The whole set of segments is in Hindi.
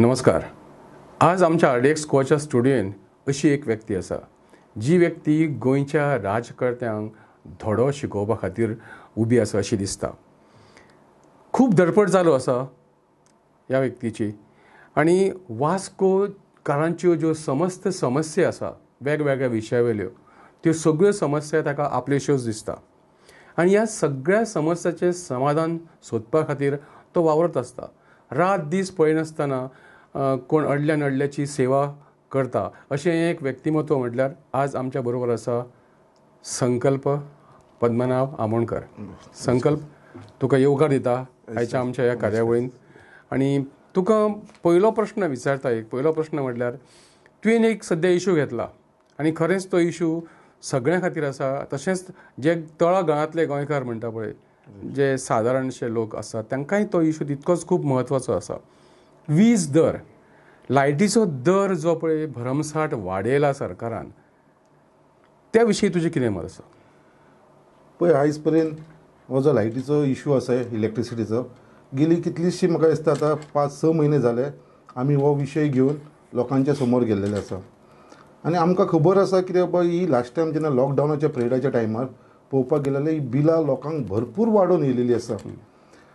नमस्कार. आज आमच्या RDX गोवाच्या स्टुडियोन अशी एक व्यक्ती आसा जी व्यक्ती गोंयच्या राजकर्त्यांक धडो शिकोवपा खातीर उबी आसा अशी दिसता. खूब धडपड जालो आसा ह्या व्यक्तीची आनी वास्कोकारांच्यो ज्यो समस्त समस्या आसा वेगवेगळ्या विशयावेल्यो त्यो सगळ्यो समस्या ताका आपलेश्योच दिसता आनी ह्या सगळ्या समस्यांचें समाधान सोदपा खातीर तो वावरत आसता. रात दीस पळयनासतना कोण अडल्यान अडल्याची सेवा करता अशें एक व्यक्तिमत्व म्हटल्यार आज आमच्या बरोबर आसा संकल्प पद्मनाभ आमोणकर. संकल्प, तुका येवकार दिता आयच्या आमच्या ह्या कार्यावळींत आनी तुका पयलो प्रश्न विचारता. एक पयलो प्रश्न म्हटल्यार तुवें एक सद्या इशू घेतला आनी खरेंच तो इशू सगळ्यां खातीर आसा, तशेंच जे तळागाळांतले गोंयकार म्हणटा पळय, जे साधारणशे लोक आसा तांकांय तो इशू तितकोच खूब म्हत्वाचो आसा. वीज दर, लायटीचो दर जो पळय भरमसाट वाडयला सरकारान, त्या विशीं तुजें कितें मत आसा? पळय, आयज पर्यंत हो जो लायटीचो इशू आसा इलेक्ट्रिसिटीचो, गेली कितलीशी म्हाका दिसता आतां 5-6 महिने जाले आमी हो विशय घेवन लोकांच्या समोर गेल्लेले आसा आनी आमकां खबर आसा कित्याक बाबा ही लास्ट टायम जेन्ना लॉकडावनाच्या पिरियडाच्या टायमार पळोवपाक गेले जाल्यार ही बिलां लोकांक भरपूर वाडून येयलेली आसा.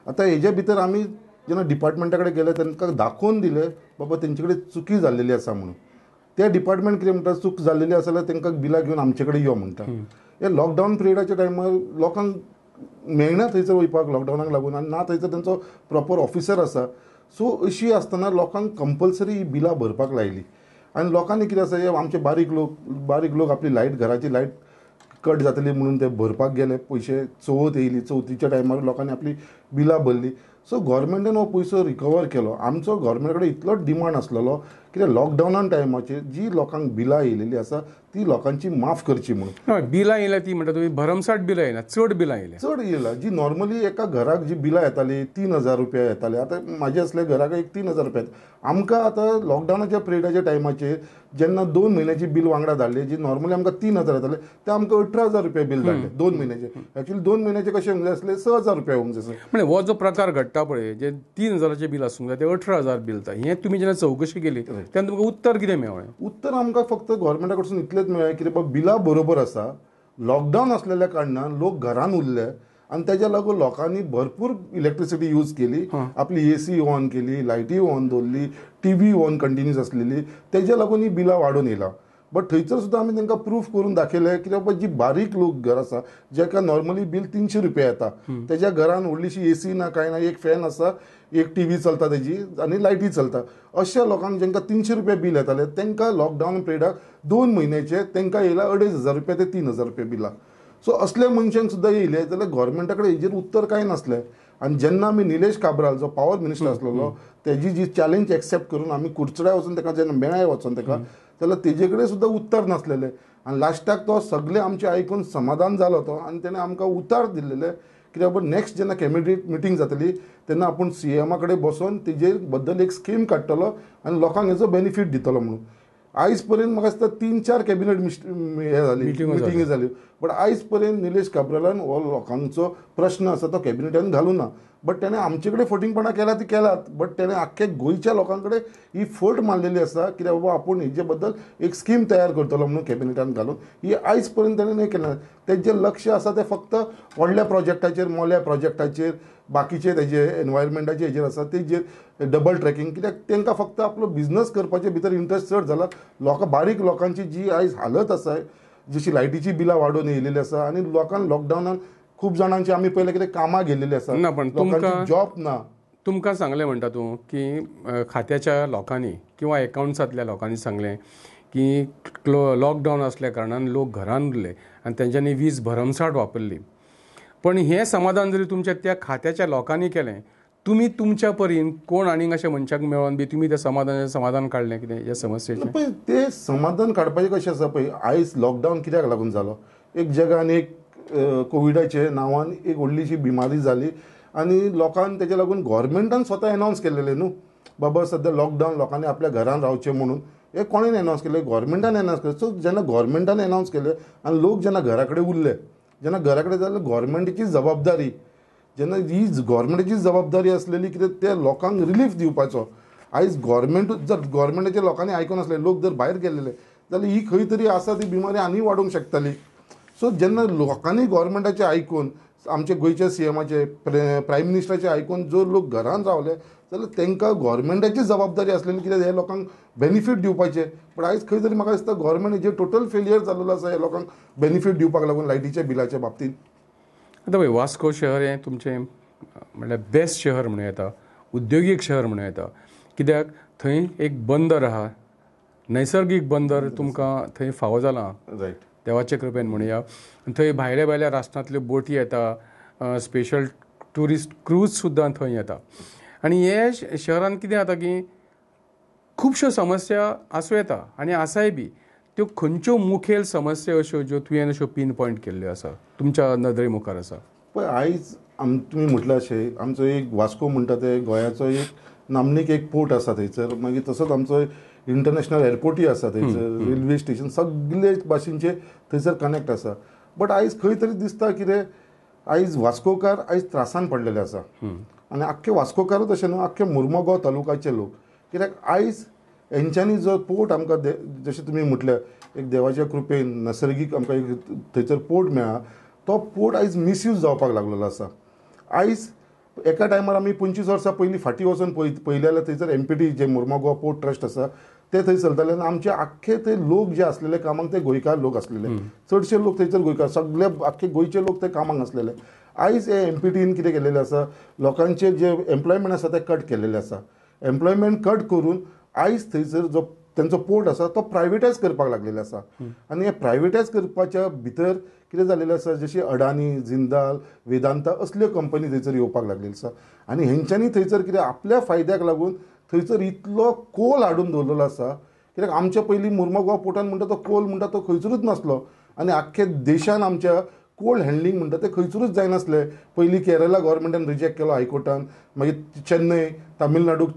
आतां हेज्या भितर आमी जेन्ना डिपार्टमेंटा कडेन गेले तांकां दाखोवन दिलें बाबा तेंचे कडेन चुकी जाल्लेली आसा म्हणून. ते डिपार्टमेंट कितें म्हणटा, चूक जाल्लेली आसा जाल्यार तांकां बिलां घेवन आमचे कडेन यो म्हणटा. हे लॉकडावन पिरियडाच्या टायमार लोकांक मेळना थंयसर वयपाक लॉकडावनाक लागून आनी ना थंयसर तांचो प्रॉपर ऑफिसर आसा. सो अशी आसतना लोकांक कंपल्सरी ही बिलां भरपाक लायली आनी लोकांनी कितें आसा, हे आमचे बारीक लोक आपली लायट, घराची लायट कट जातली म्हणून ते भरपाक गेले पयशे. चवथ येयली, चवथीच्या टायमार लोकांनी आपली बिलां भरली. सो गव्हर्मेंटान हो पयसो रिकवर केलो. आमचो गव्हर्मेंटा कडेन इतलो डिमांड आसलेलो कित्याक लॉकडावनान टायमाचेर जी लोकांक बिलां येयलेली आसा ती लोकांची माफ करची म्हणून. बिलां येयल्या ती म्हणटा तुमी भरमसाट बिलां येयल्या, चड बिलां येयल्या. चड येयला जी नॉर्मली एका घराक जी बिलां येताली 3,000 रुपया येताली, आतां म्हाजे असल्या घराक एक 3,000 रुपया. आमकां आतां लॉकडावनाच्या पिरियडाच्या टायमाचेर जेन्ना 2 म्हयन्याची बील वांगडा धाडली जी नॉर्मली आमकां 3,000 येताले, ते आमकां 18,000 रुपया बील धाडले 2 म्हयन्याचे. एक्चुअली 2 म्हयन्याचे कशें म्हणजे आसले 6,000 रुपया होऊंक जाय. म्हणजे हो जो प्रकार घडटा पळय, जे 3,000चे बील आसूंक जाय ते 18,000 बील येता, हें तुमी जेन्ना चवकशी केली तेन्ना तुमकां उत्तर कितें मेळ्ळें? उत्तर आमकां फक्त गव्हर्मेंटा कडसून इतलेंच मेळ्ळें की बाबा बिलां बरोबर आसा, लॉकडावन आसलेल्या कारणान लोक घरान उरले आनी तेज्या लागून लोकांनी भरपूर इलेक्ट्रिसिटी यूज केली, आपली AC ऑन केली, लायटी ऑन दवरली, TV ऑन कंटिन्यूस आसलेली, तेज्या लागून ही बिलां वाडून येयला. बट थंयसर सुद्दां आमी तांकां प्रूफ करून दाखयलें की बाबा जी बारीक लोक घर आसा जेका नॉर्मली बील 300 रुपया येता, तेज्या घरान व्हडलीशी AC ना, कांय ना, एक फॅन आसा, एक TV चलता तेजी आनी लायटी चलता, अशा लोकांक जेंका 300 रुपया बील येतालें तांकां लॉकडावन पिरियडाक 2 म्हयन्याचे तांकां येयला 2,500 रुपया ते 3,000 रुपया बिलां. सो असल्या मनशांक सुद्दां येयले जाल्यार गव्हर्मेंटा कडेन हेजेर उत्तर कांय नासलें आनी जेन्ना आमी निलेश काब्राल जो पावर मिनिस्टर आसलेलो तेजी जी चॅलेंज एक्सेप्ट करून आमी कुडचड्या वचून ताका जेन्ना मेळ्ळे वचून ताका जाल्यार तेजे कडेन सुद्दां उत्तर नासलेलें आनी लास्टाक तो सगळें आमचें आयकून समाधान जालो तो आनी तेणें आमकां उतार दिल्लेलें कित्याक बाबा नेक्स्ट जेन्ना कॅबिनेट मिटींग जातली तेन्ना आपूण CMA कडेन बसून तेजे बद्दल एक स्कीम काडटलो आनी लोकांक हेजो बेनिफीट दितलो म्हणून. आयज पर्यंत म्हाका दिसता 3-4 कॅबिनेट मिटींग जाल्यो, बट आयज पर्यंत निलेश काब्रालान हो लोकांचो प्रश्न आसा तो कॅबिनेटान घालूं ना. बट तेणें आमचे कडेन फटींगपणां केलां ती केलात, बट तेणें आख्ख्या गोंयच्या लोकां कडेन ही फट मारलेली आसा कित्याक बाबा आपूण हेजे बद्दल एक स्कीम तयार करतलो म्हणून कॅबिनेटान घालून ही आयज पर्यंत तेणें हें केलें. तेजें लक्ष आसा तें फक्त व्हडल्या प्रोजेक्टाचेर, मोल्या प्रोजेक्टाचेर, बाकीचे तेजे एनवायरमेंटाचे हेजेर आसा, तेजेर डबल ट्रॅकिंग कित्याक तांकां फक्त आपलो बिझनस करपाचे भितर इंट्रस्ट चड जाला. लोकां, बारीक लोकांची जी आयज हालत आसा जशी लायटीची बिलां वाडून येयलेली आसा आनी लोकांक लॉकडावनान खूब जाणांची आमी पयले कितें कामां गेल्लेली आसा ना, पण तुमकां जॉब ना. तुमकां सांगलें म्हणटा तूं की खात्याच्या लोकांनी किंवा एकाउंट्सांतल्या लोकांनी सांगलें की लॉकडावन आसल्या कारणान लोक घरान उरले आनी तेंच्यांनी वीज भरमसाट वापरली, पण हें समाधान जरी तुमच्या त्या खात्याच्या लोकांनी केलें, तुमी तुमच्या परीन कोण आनीक अशा मनशाक मेळोन बी तुमी तें समाधान काडलें कितें ह्या समस्येचें? पळय, तें समाधान काडपाचें कशें आसा पळय, आयज लॉकडावन कित्याक लागून जालो, एक जगान एक कोविडाचे नांवान एक व्हडलीशी बिमारी जाली आनी लोकांक तेजे लागून गव्हर्मेंटान स्वता एनावन्स केलेलें न्हू बाबा सद्या लॉकडावन लोकांनी आपल्या घरान रावचें म्हणून. हे कोणेन एनावन्स केलें? गव्हर्मेंटान एनावन्स केलें. सो जेन्ना गव्हर्मेंटान एनावन्स केलें आनी लोक जेन्ना घरा कडेन उरले, जेन्ना घरा कडेन जाल्यार गव्हर्मेंटाची जबाबदारी, जेन्ना ही गव्हर्मेंटाची जबाबदारी आसलेली कितें ते लोकांक रिलीफ दिवपाचो आयज गवर्मेंट जर गवर्मेंटाचे लोकांनी आयकून आसले लोक जर भायर गेलेले जाल्यार ही खंय तरी आसा ती बिमारी आनी वाडूंक शकतली। सो जेन्ना लोकांनी गवर्मेंटाचे आयकून आमचे गोयचे सीएमाचे प्रायम मिनिस्टराचे आयकून जो लोक घरान रावले जाल्यार तांकां गवर्मेंटाची जबाबदारी आसलेली कित्याक हे लोकांक बेनिफीट दिवपाचे। पण आयज खंय तरी म्हाका दिसता गवर्मेंट जे टोटल फेलियर जाल्लो आसा हे लोकांक बेनिफीट दिवपाक लागून लायटीच्या बिलाच्या बाबतींत। आतां पळय वास्को शहर हे तुमचें म्हळ्यार बेस्ट शहर म्हणूं येता, उद्योगीक शहर म्हणूं येता, कित्याक थंय एक बंदर आहा, नैसर्गीक बंदर तुमकां थंय फावो जाला, रायट, देवाचे कृपेन म्हणया। थंय भायल्या भायल्या राष्ट्रांतल्यो बोटी येता, स्पेशल ट्युरिस्ट क्रूज सुद्दां थंय येता। आनी हे शहरान कितें जाता की खुबश्यो समस्या आसूं येता आनी आसाय बी, त्यो खंयच्यो मुखेल समस्या अश्यो ज्यो तुवें अश्यो पीन पॉयंट केल्ल्यो आसा तुमच्या नदरे मुखार आसा? पळय आयज तुमी म्हटलें अशें आमचो एक वास्को म्हणटा ते गोंयाचो एक नामनेक एक पोर्ट आसा थंयसर, मागीर तसोच आमचो इंटरनॅशनल एअरपोर्टूय आसा थंयसर, रेल्वे स्टेशन सगळे भाशेंचे थंयसर कनेक्ट आसा। बट आयज खंय तरी दिसता कितें आयज वास्कोकार आयज त्रासान पडलेले आसा आनी आख्खे वास्कोकारच अशें न्हू आख्खे मुर्मुगांव तालुकाचे लोक, कित्याक आयज हेंच्यांनी जो पोर्ट आमकां जशें तुमी म्हटलें एक देवाच्या कृपेन नैसर्गीक आमकां एक थंयसर पोर्ट मेळ्ळा, तो पोर्ट आयज मिसयूज जावपाक लागलेलो आसा। आयज एका टायमार आमी 25 वर्सां पयलीं फाटीं वचून पळयलें जाल्यार थंयसर एमपीटी जे मुर्मुगांव पोर्ट ट्रस्ट आसा ते थंय चलताले आनी आमचे आख्खे ते लोक जे आसलेले कामांक ते गोंयकार लोक आसलेले, चडशे लोक थंयसर गोंयकार, सगळे आख्खे गोंयचे लोक ते कामांक आसलेले। आयज हे एमपीटीन कितें केलेलें आसा, लोकांचे जे एम्प्लॉयमेंट आसा ते कट केलेले आसा, एम्प्लॉयमेंट कट करून आयज थंयसर जो तांचो पोर्ट आसा तो प्रायवेटायज करपाक लागलेलो आसा। आनी हे प्रायवेटायज करपाच्या भितर कितें जाल्लें आसा, जशी अडानी, जिंदाल, वेदांता असल्यो कंपनी थंयसर येवपाक लागलेल्यो आसा आनी हेंच्यांनी थंयसर कितें आपल्या फायद्याक लागून थंयसर इतलो कोल हाडून दवरलेलो आसा, कित्याक आमच्या पयलीं मुर्मुगांव पोर्टान म्हणटा तो कोल म्हणटा तो खंयसरूच नासलो आनी आख्ख्या देशान आमच्या कोल हँडलिंग म्हणटा तें खंयसरूच जायनासलें। पयलीं केरला गव्हर्मेंटान रिजेक्ट केलो हायकोर्टान, मागीर चेन्नय तामिळनाडूक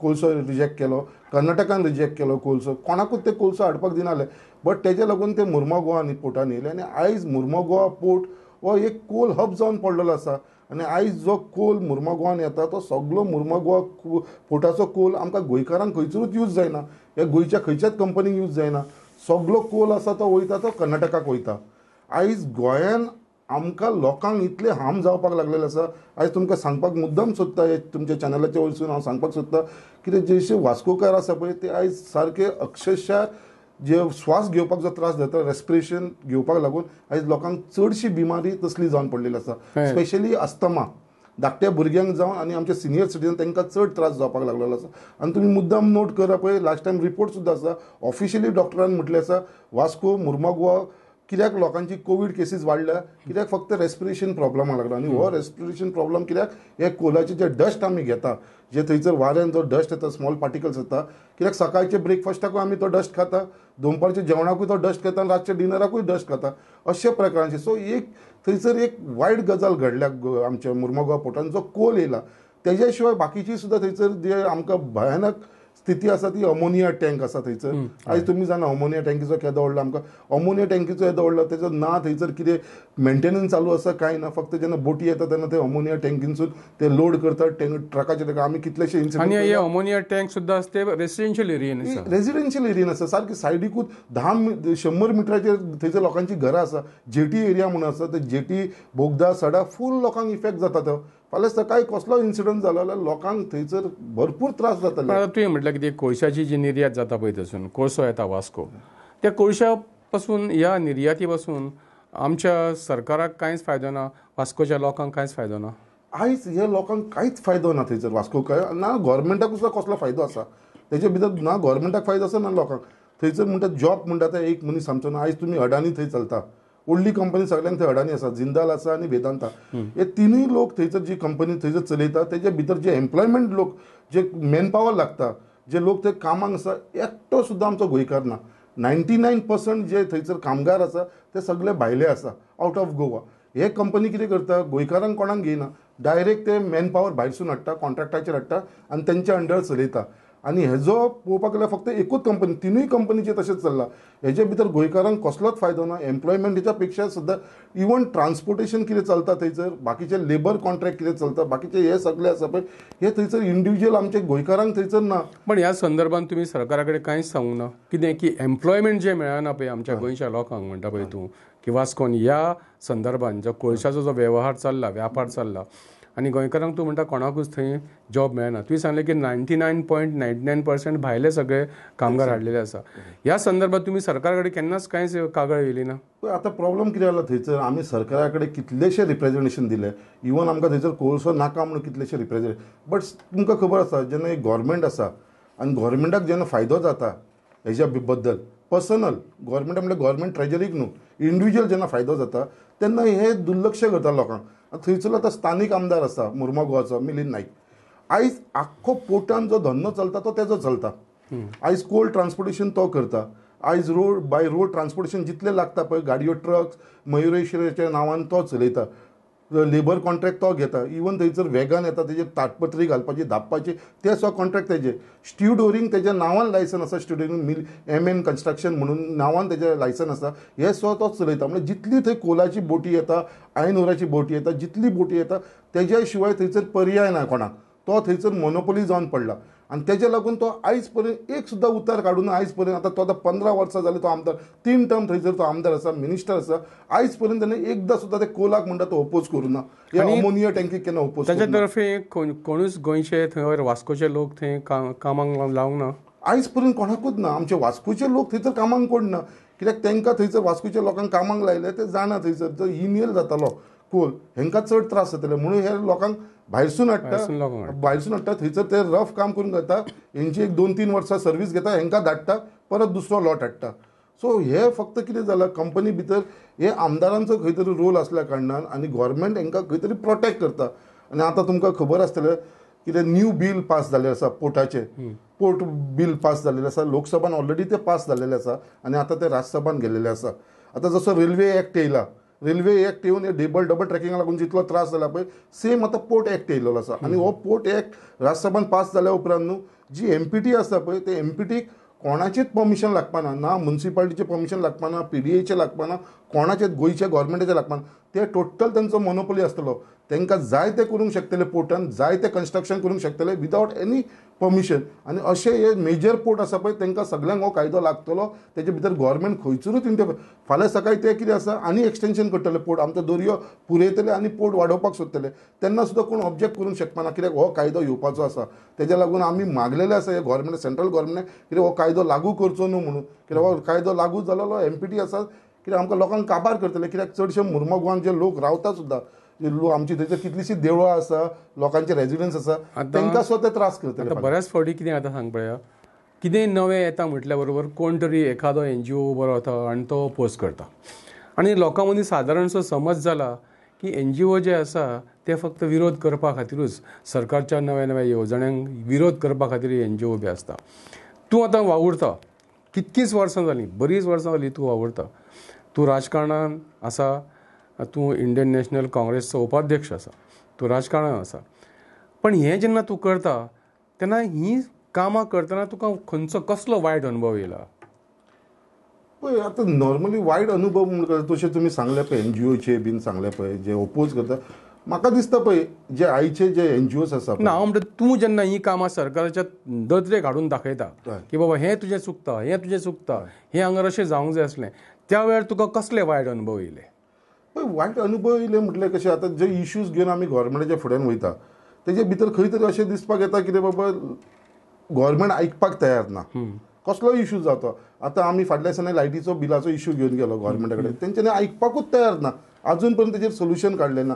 कोळसो रिजेक्ट केलो, कर्नाटकान रिजेक्ट केलो कोळसो, कोणाकूच ते कोळसो हाडपाक दिनासले। बट तेजे लागून ते मुर्मुगांव आनी पोर्टान येयले आनी आयज मुर्मुगांव पोर्ट हो एक कोल हब जावन पडलेलो आसा आनी आयज जो कोल मुर्मुगांवान येता तो सगळो मुर्मुगांव पोर्टाचो कोल आमकां गोंयकारांक खंयसरूच यूज जायना, हे गोंयच्या खंयच्याच कंपनीक यूज जायना, सगळो कोल आसा तो वयता तो कर्नाटकाक वयता। आयज गोंयान आमकां लोकांक इतलें हार्म जावपाक लागलेलें आसा। आयज तुमकां सांगपाक मुद्दम सोदता, हे तुमच्या चॅनलाच्या वयरसून हांव सांगपाक सोदता कितें जशे वास्कोकार आसा पळय ते आयज सारके अक्षरशः जे स्वास घेवपाक जो त्रास जाता रेस्पिरेशन घेवपाक लागून आयज लोकांक चडशी बिमारी तसली जावन पडलेली आसा, स्पेशली अस्थमा धाकट्या भुरग्यांक जावन आनी आमचे सिनियर सिटीजन तांकां चड त्रास जावपाक लागलेलो आसा। आनी तुमी मुद्दाम नोट करा पळय, लास्ट टायम रिपोर्ट सुद्दां आसा, ऑफिशियली डॉक्टरान म्हटलें आसा वास्को मुर्मुगांव कित्याक लोकांची कोविड केसीस वाडल्या कित्याक फक्त रेस्पिरेशन प्रॉब्लमाक लागला आनी हो रेस्पिरेशन प्रॉब्लम कित्याक हे कोलाचे जे डस्ट आमी घेता, जे थंयसर वाऱ्यान जो डस्ट येता स्मॉल पार्टिकल्स येता, कित्याक सकाळचे ब्रेकफास्टाकूय आमी तो डस्ट खाता, दोनपारच्या जेवणाकूय तो डस्ट खाता आनी रातच्या डिनराकूय डस्ट खाता, अशा प्रकारचे। सो एक थंयसर एक वायट गजाल घडल्या आमच्या मुर्मुगांव पोर्टान जो कोल येयला, तेज्या शिवाय बाकीची सुद्दां थंयसर जे आमकां भयानक स्थिती आसा ती अमोनिया टँक आसा थंयसर। आयज तुमी जाणा अमोनिया टँकीचो केदो व्हडलो आमकां, अमोनिया टँकीचो केदो व्हडलो तेजो ना थंयसर कितें मेंटेनन्स चालू आसा काय ना, फक्त जेन्ना बोटी येता तेन्ना ते अमोनिया टँकीनसून ते लोड करता ट्रकाचेर, तेका आमी कितलेशे इन्सिडंट। आनी हे अमोनिया टँक सुद्दां आसा ते रेजिडेंशियल एरियेन आसा, रेजिडेंशियल एरियेन आसा, सारके सायडीकूच 100 मिटराचेर थंयसर लोकांची घरां आसा, जेटी एरिया म्हणून आसा, ते जेटी बोगदा सडा फूल लोकांक इफेक्ट जाता तो। फाल्यां सकाळी कसलो इन्सिडंट जालो जाल्यार लोकांक थंयसर भरपूर त्रास जाताले। आतां तुवें म्हटलें कितें कोळशाची जी निर्यात जाता पळय थंयसून कोळसो येता वास्को, त्या कोळशा पासून ह्या निर्याती पासून आमच्या सरकाराक कांयच फायदो ना, वास्कोच्या लोकांक कांयच फायदो ना। आयज ह्या लोकांक कांयच फायदो ना थंयसर वास्कोक, ना गव्हर्मेंटाक कसलो फायदो आसा तेजे भितर, ना गव्हर्मेंटाक फायदो आसा ना लोकांक। थंयसर म्हणटा जॉब म्हणटा ते एक मनीस आमचो ना, आयज तुमी अडानी थंय चलता, व्हडली कंपनी सगळ्यांक थंय अडानी आसा, जिंदाल आसा आनी वेदांता, हे तिनूय लोक थंयसर जी कंपनी थंयसर चलयता तेजे भितर जे एम्प्लॉयमेंट लोक जे मॅनपावर लागता जे लोक ते कामांक आसा एकटो सुद्दां आमचो गोंयकार ना, 99% जे थंयसर कामगार आसा ते सगळे भायले आसा, आवट ऑफ गोवा। हे कंपनी कितें करता गोंयकारांक कोणाक घेयना, डायरेक्ट ते मॅनपावर भायरसून हाडटा, कॉन्ट्रॅक्टाचेर हाडटा आनी तेंच्या अंडर चलयता। आनी हेजो पळोवपाक गेल्यार फक्त एकूच कंपनी तिनूय कंपनीचे तशेंच चल्ला। हेजे भितर गोंयकारांक कसलोच फायदो ना। एम्प्लॉयमेंटाच्या पेक्षा सुद्दां इवन ट्रांसपोर्टेशन कितें चलता थंयसर, बाकीचे लेबर कॉन्ट्रॅक्ट कितें चलता, बाकीचे हे सगळे आसा पण हे थंयसर इंडिव्हिज्युअल आमचे गोंयकारांक थंयसर ना। पण ह्या संदर्भात तुम्ही सरकाराकडे कांयच सांगू ना कितें की एम्प्लॉयमेंट जे मेळना पळय आमच्या गोंयच्या लोकांक म्हणटा पळय तूं की वास्कोन ह्या संदर्भात जो कोळशाचो जो वेवहार चल्ला, व्यापार चल्ला आनी गोंयकारांक तूं म्हणटा कोणाकूच थंय जॉब मेळना। तुवें सांगलें की 99.99% भायले सगळे कामगार हाडलेले आसा। ह्या संदर्भात तुमी सरकारा कडेन केन्नाच कांयच कागाळ येयली ना। आतां प्रॉब्लम कितें जाला थंयसर आमी सरकारा कडेन कितलेशे रिप्रेजेंटेशन दिले, इवन आमकां थंयसर कोळसो नाका म्हणून कितलेशे रिप्रेजेंट, बट तुमकां खबर आसा जेन्ना एक गव्हर्मेंट आसा आनी गव्हर्मेंटाक जेन्ना फायदो जाता हेच्या बद्दल पर्सनल गव्हर्मेंट म्हणल्यार गव्हर्मेंट ट्रेजरीक न्हू इंडिव्हिज्युअल जेन्ना फायदो जाता तेन्ना हे दुर्लक्ष करता लोकांक। थंयसर आता स्थानीक आमदार आसा मुर्मू गोवाचो मिलिंद नायक, आयज आख्खो पोर्टान जो धंदो चलता तो तेजो चलता। आयज कोल ट्रांसपोर्टेशन तो करता, आयज रोड बाय रोड ट्रांसपोर्टेशन जितले लागता पळय गाडयो ट्रक्स मयुरेश्वराच्या नांवान तो चलयता, लेबर कॉन्ट्रॅक्ट तो घेता, इवन थंयसर वेगन येता तेजे ताटपत्री घालपाची धापपाची ते सो कॉन्ट्रॅक्ट तेजे, स्ट्युडोरींग तेज्या नांवान लायसन आसा, स्ट्युडोरींग मिल MN कन्स्ट्रक्शन म्हणून नांवान तेजे लायसन आसा, हे सो तो चलयता। म्हणजे जितली थंय कोलाची बोटी येता, आयनोराची बोटी येता, जितली बोटी येता तेज्या शिवाय थंयसर पर्याय ना कोणाक, तो थंयसर मोनोपोली जावन पडला आनी तेज्या लागून तो आयज पर्यंत एक सुद्दां उतार काडून आयज पर्यंत आतां तो आतां 15 वर्सां जाली तो आमदार, 3 टर्म थंयसर तो आमदार आसा, मिनिस्टर आसा, आयज पर्यंत तेणें एकदां सुद्दां ते कोलाक म्हणटा तो ओपोज करूं ना, अमोनिया टँकीक केन्ना ओपोज करूं ना। ताच्या तर्फे कोणूच गोंयचे थंय वास्कोचे लोक थंय कामांक लावंक ना आयज पर्यंत कोणाकूच ना। आमचे वास्कोचे लोक थंयसर कामांक कोण ना कित्याक तांकां थंयसर वास्कोच्या लोकांक कामांक लायले ते जाणा थंयसर जो इमेल जातालो कोल हेंकां चड त्रास जातले म्हणून हे लोकांक भायरसून हाडटा थंयसर ते रफ काम करून घेता, हेंची एक 2-3 वर्सां सर्वीस घेता, हेंकां धाडटा, परत दुसरो लॉट हाडटा। सो हे फक्त कितें जाला कंपनी भितर हे आमदारांचो खंय तरी रोल आसल्या कारणान आनी गव्हर्मेंट हेंकां खंय तरी प्रोटेक्ट करता। आनी आतां तुमकां खबर आसतलें कितें न्यू बील पास जाल्लें आसा पोर्टाचें, पोर्ट बील पास जाल्लें आसा, लोकसभान ऑलरेडी तें पास जाल्लें आसा आनी आतां तें राज्यसभान गेल्लें आसा। आतां जसो रेल्वे एक्ट येयला, रेल्वे एक्ट येवन डबल ट्रॅकिंगा लागून जितलो त्रास जाला पळय सेम आतां पोर्ट एक्ट येयल्लो आसा आनी हो पोर्ट एक्ट राज्यसभान पास जाल्या उपरांत न्हू जी MPT आसा पळय ते MPTक कोणाचेंच पर्मिशन लागपाना, ना म्युन्सिपाल्टीचें पर्मिशन लागपाना, PDAचें लागपाना, कोणाचेंच गोंयच्या गव्हर्मेंटाचें लागपाना, ते टोटल तांचो मोनोपोली आसतलो। तांकां जाय तें करूंक शकतले, पोर्टान जाय तें कन्स्ट्रक्शन करूंक शकतले विदावट एनी पर्मिशन। आनी अशे हे मेजर पोर्ट आसा पळय तांकां सगळ्यांक हो कायदो लागतलो, तेजे भितर गव्हर्मेंट खंयसरूच फाल्यां सकाळीं तें कितें आसा आनी एक्सटेंशन करतले पोर्ट, आमचो दर्यो पुरयतले आनी पोर्ट वाडोवपाक सोदतले, तेन्ना सुद्दां कोण ऑब्जेक्ट करूंक शकपाना कित्याक हो कायदो येवपाचो आसा। तेज्या लागून आमी मागलेले आसा हे गव्हर्मेंट सेंट्रल गव्हर्मेंटाक कित्याक हो कायदो लागू करचो न्हू म्हणून, कित्याक हो कायदो लागू जाल्लो MPT आसा कित्याक आमकां लोकांक काबार करतले, कित्याक चडशे मुर्मू गोवान जे लोक रावता सुद्दां आमची थंयसर कितलीशीं देवळां आसा, लोकांचे रेजिडन्स आसा, तांकां सुद्दां ते त्रास करतले। बऱ्याच फावटी कितें जाता सांग पळया, कितें नवें येता म्हटल्या बरोबर कोण तरी एखादो NGO उबो रावता आनी तो पोस्ट करता आनी लोकां मदीं सादारणसो समज जाला की NGO जे आसा ते फक्त विरोध करपा खातीरूच सरकारच्या नव्या नव्या येवजण्यांक विरोध करपा खातीर NGO बी आसता। तूं आतां वावुरता, कितकींच वर्सां जालीं, बरींच वर्सां जालीं तूं वावुरता, तूं राजकारणान आसा, तूं इंडियन नॅशनल काँग्रेसचो उपाध्यक्ष आसा, तूं राजकारणान आसा, पण हें जेन्ना तूं करता तेन्ना हीं कामां करतना तुका खंयचो कसलो वायट अनुभव येयला? पळय आतां नॉर्मली वायट अनुभव म्हणून तशें तुमी सांगलें पळय NGOचे बीन सांगलें पळय जे ओपोज करता, म्हाका दिसता पळय जे आयचे जे NGOज आसा ना हांव म्हणटा तूं जेन्ना हीं कामां सरकाराच्या दत्रेक हाडून दाखयता की बाबा हें तुजें चुकता, हें तुजें चुकता, हें हांगार अशें जावंक जाय आसलें, त्या वेळार तुका कसले वायट अनुभव येयले? वायट अनुभव येयले म्हटल्यार कशें आतां जे इश्यूज घेवन आमी गव्हर्मेंटाच्या फुड्यान वयता तेजे भितर खंय तरी अशें दिसपाक येता कितें बाबा गव्हर्मेंट आयकपाक तयार ना, कसलो इश्यू जाता। आतां आमी फाटल्या दिसांनी लायटीचो बिलाचो इश्यू घेवन गेलो गव्हर्मेंटा कडेन, तेंच्यांनी आयकपाकूच तयार ना, आजून पर्यंत तेजेर सोल्युशन काडलें ना।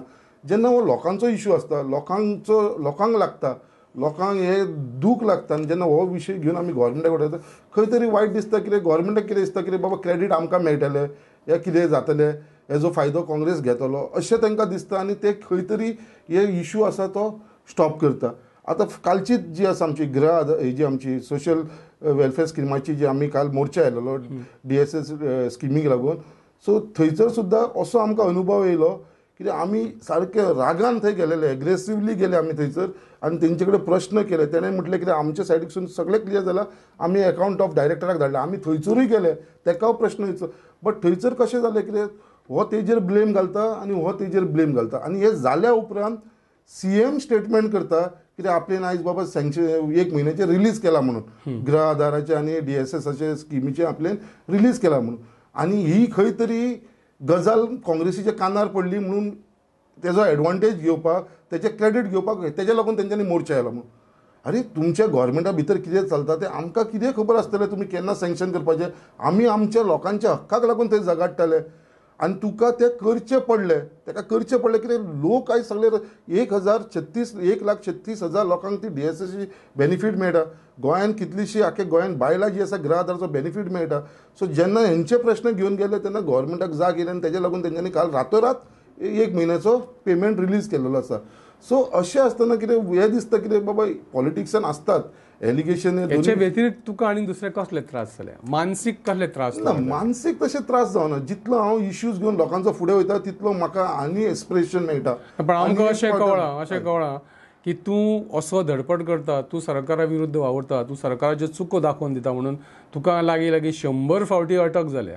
जेन्ना हो लोकांचो इश्यू आसता, लोकांक लागता, लोकांक हे दूख लागता आनी जेन्ना हो विशय घेवन आमी गव्हर्मेंटा कडेन वयता खंय तरी वायट दिसता कितें गव्हर्मेंटाक कितें दिसता कितें बाबा क्रेडीट आमकां मेळटलें या कितें जातलें हेजो फायदो काँग्रेस घेतलो अशें तांकां दिसता आनी ते खंय तरी हे इश्यू आसा तो स्टॉप करता। आतां कालचीच जी आसा आमची गृह जी आमची सोशल वेलफेअर स्किमाची जी आमी काल मोर्चा आयलेलो DSS स्किमीक लागून, सो थंयसर सुद्दां असो आमकां अनुभव येयलो कि आमी सारके रागान थंय गेलेले, एग्रेसिवली गेले आमी थंयसर आनी तेंचे कडेन प्रश्न केले। तेणें म्हटलें कितें आमचे सायडीकसून सगळें क्लियर जालां, आमी अकाउंट ऑफ डायरेक्टराक धाडला, आमी थंयसरूय गेले, तेकाय प्रश्न विचार। बट थंयसर कशें जालें कितें, हो तेजेर ब्लेम घालता आनी हो तेजेर ब्लेम घालता। आनी हें जाल्या उपरांत सीएम स्टेटमेंट करता कि आपले आयज बाबा सैंक्शन एक म्हयन्याचे रिलीज केला म्हणून, गृहआधाराचे आनी डीएसएसचे स्किमीचे आपल्यान रिलीज केला म्हणून। आनी ही खंय तरी गजाल काँग्रेसीच्या कानार पडली म्हणून तेजो एडवांटेज घेवपाक, तेजे क्रेडीट घेवपाक तेजे लागून तेंच्यांनी मोर्चा आयला म्हणून। अरे तुमच्या गव्हर्मेंटा भितर कितें चलता ते आमकां कितें खबर आसतलें, तुमी केन्ना सॅंक्शन करपाचें। आमी आमच्या लोकांच्या हक्काक लागून ते झगडटाले आनी तुका ते करचें पडलें, तेका करचें पडलें। कितें लोक आयज सगळे 1,36,00,000 लोकांक ती डीएसएसची बेनिफीट मेळटा, गोंयांत कितलीशी आख्या गोंयांत बायलां जी आसा गृहआधाराचो बेनिफीट मेळटा। सो जेन्ना हेंचे प्रश्न घेवन गेले तेन्ना गव्हर्मेंटाक जाग येयली आनी तेजे लागून तेंच्यांनी काल रातोरात एक म्हयन्याचो पेमेंट रिलीज केल्लो आसा। सो अशें आसतना कितें हें दिसता कितें बाबा पॉलिटिक्सान आसतात एलिगेशन। हेचे व्यतिरिक्त तुका आनी दुसरे कसले त्रास जाले, मानसीक कसले त्रास? ना, मानसीक तशे त्रास जावना। जितलो हांव इश्यूज घेवन लोकांचो फुडें वयता तितलो म्हाका आनी एक्सप्रेशन मेळटा। पण आमकां अशें कळ्ळां की तूं असो धडपड करता, तूं सरकारा विरुद्ध वावुरता, तूं सरकाराच्यो चुको दाखोवन दिता म्हणून तुका लागीं लागीं 100 फावटी अटक जाल्या।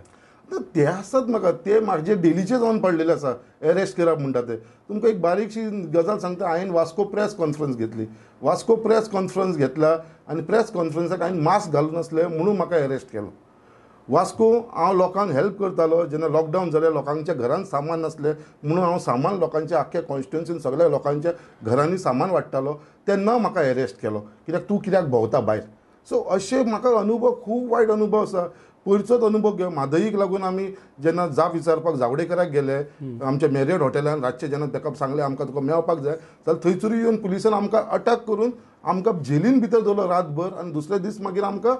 ते आसत म्हाका, ते म्हाजे डेलीचे जावन पडलेले आसा, एरेस्ट करप म्हणटा ते। तुमकां एक बारीकशी गजाल सांगता, हांवें वास्को प्रेस कॉन्फरन्स घेतली, वास्को प्रेस कॉन्फरन्स घेतला आनी प्रेस कॉन्फरन्साक हांवें मास्क घालनासले म्हणून म्हाका एरेस्ट केलो। वास्को हांव लोकांक हेल्प करतालो, जेन्ना लॉकडावन जालें लोकांच्या घरांत सामान नासलें म्हणून हांव सामान लोकांच्या आख्या कॉन्स्टिट्युएन्सीन सगळ्या लोकांच्या घरांनी सामान वाडटालो, तेन्ना म्हाका एरेस्ट केलो, कित्याक तूं कित्याक भोंवता भायर। सो अशें म्हाका अनुभव, खूब वायट अनुभव आसा। पयरचोच अनुभव घेवन म्हादईक लागून आमी जेन्ना जाप विचारपाक जावडेकराक गेले आमच्या मेरियट हॉटेलान रातचे, जेन्ना ताका सांगलें आमकां तुका मेळपाक जाय जाल्यार थंयसर येवन पुलिसान आमकां अटॅक करून आमकां जेलीन भितर दवरलो रातभर आनी दुसरे दीस मागीर आमकां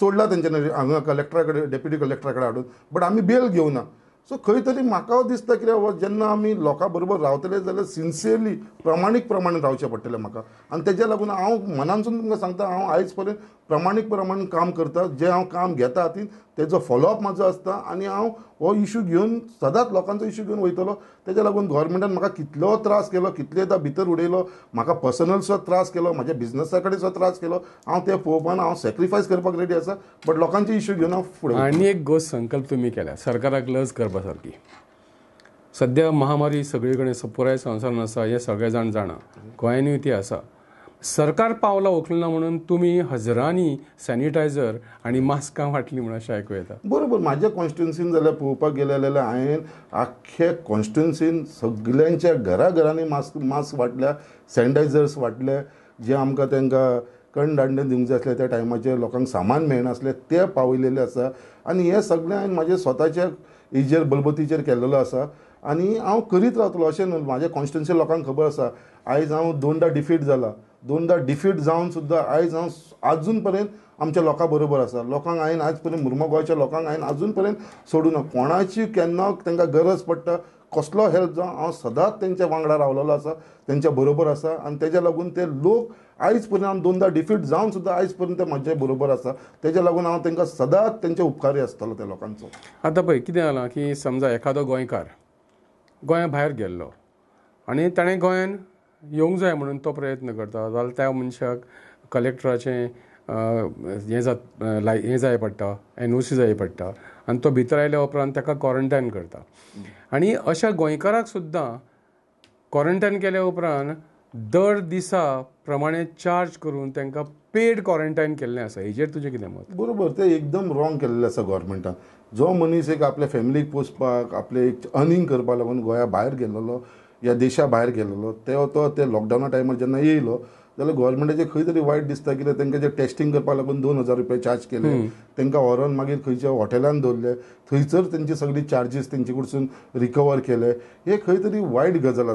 सोडला तेंच्यांनी हांगा कलेक्टरा कडेन, डेप्युटी कलेक्टरा कडेन हाडून। बट आमी बेल घेवना। सो खंय तरी म्हाका दिसता कितें जेन्ना आमी लोकां बरोबर रावतले जाल्यार सिन्सियरली प्रमाणीक प्रमाण रावचें पडटलें म्हाका। आनी तेज्या लागून हांव मनानसून तुमकां सांगता, हांव आयज पर्यंत प्रमाणीक प्रमाण काम करता, जें हांव काम घेता हातीन तेजो फॉलोअप म्हाजो आसता आनी हांव हो इश्यू घेवन सदांच लोकांचो इश्यू घेवन वयतलो। तेज्या लागून गव्हर्मेंटान म्हाका कितलो त्रास केलो, कितलेदा भितर उडयलो, म्हाका पर्सनलसो त्रास केलो, म्हाज्या बिझनसा कडेनसो त्रास केलो। हांव तें पळोवपान हांव सॅक्रिफायस करपाक रेडी आसा, बट लोकांचे इश्यू घेवन हांव फुडें। आनी एक गोश्ट संकल्प तुमी केला सरकाराक लज करपा सारकी। सद्या महामारी सगळे कडेन पुराय संवसारान आसा, हे सगळे जाण जाणा, गोंयानूय ती आसा। सरकार पावला उखलना म्हणून तुम्ही हजरांनी सॅनिटायझर आणि मास्कां वाटली म्हणून अशें आयकूं येता। बरोबर, म्हाज्या कॉन्स्टिट्युएन्सीन जाल्यार पळोवपाक गेले जाल्यार हांवें आख्खे कॉन्स्टिट्युएन्सीन सगळ्यांच्या घराघरांनी मास्क वाटल्या, सॅनिटायझर्स वाटले, जे आमकां तांकां कडधान्य दिवंक जाय आसलें त्या टायमाचेर लोकांक सामान मेळनासलें ते पावयलेलें आसा। आनी हें सगळें हांवें म्हाज्या स्वताच्या हेजेर बलबतीचेर केल्लेलो आसा आनी हांव करीत रावतलो। अशें न्हू, म्हाज्या कॉन्स्टिट्युएन्सी लोकांक खबर आसा, आयज हांव 2दा डिफीट जाला, 2दा डिफीट जावन सुद्दां आयज हांव आजून पर्यंत आमच्या लोकां बरोबर आसा। लोकांक हांवें आज पर्यंत मुर्मू गोंयच्या लोकांक हांवें आजून पर्यंत सोडूना। कोणाची केन्ना तांकां गरज पडटा कसलो हेल्प जावं हांव सदांच तेंच्या वांगडा रावलेलो आसा, तेंच्या बरोबर आसा। आनी तेज्या लागून ते लोक आयज पर्यंत हांव 2दा डिफीट जावन सुद्दां आयज पर्यंत ते म्हाजे बरोबर आसा। तेज्या लागून हांव तांकां सदांच तेंचे उपकारी आसतलो त्या लोकांचो। आतां पळय कितें जालां की समजा एखादो गोंयकार गोंया भायर गेल्लो आनी ताणें गोंयान येवंक जाय म्हणून तो प्रयत्न करता जाल्यार त्या मनशाक कलेक्टराचें हें जाय पडटा, NOC जाय पडटा आनी तो भितर आयल्या उपरांत ताका क्वॉरंटायन करता। आनी अशा गोंयकाराक सुद्दां क्वॉरंटायन केल्या उपरांत दर दिसा प्रमाणे चार्ज करून तांकां पेड क्वॉरंटायन केल्लें आसा। हेजेर तुजें कितें मत? बरोबर, तें एकदम रॉंग केल्लें आसा गव्हर्मेंटान। जो मनीस एक आपल्या फॅमिलीक पोसपाक, आपले एक अर्निंग करपाक लागून गोंया भायर गेल्लो या देशा भायर गेल्लो, तो लॉकडावना टायमार जेन्ना येयलो जाल्यार गव्हर्मेंटाचें खंय तरी वायट दिसता। कित्याक तांकां जे टेस्टिंग करपाक लागून 2,000 रुपया चार्ज केले, तांकां व्हरोन मागीर खंयच्या हॉटेलान दवरले, थंयसर तेंची सगळी चार्जीस तेंचे कडसून रिकवर केले। हे खंय तरी वायट गजाल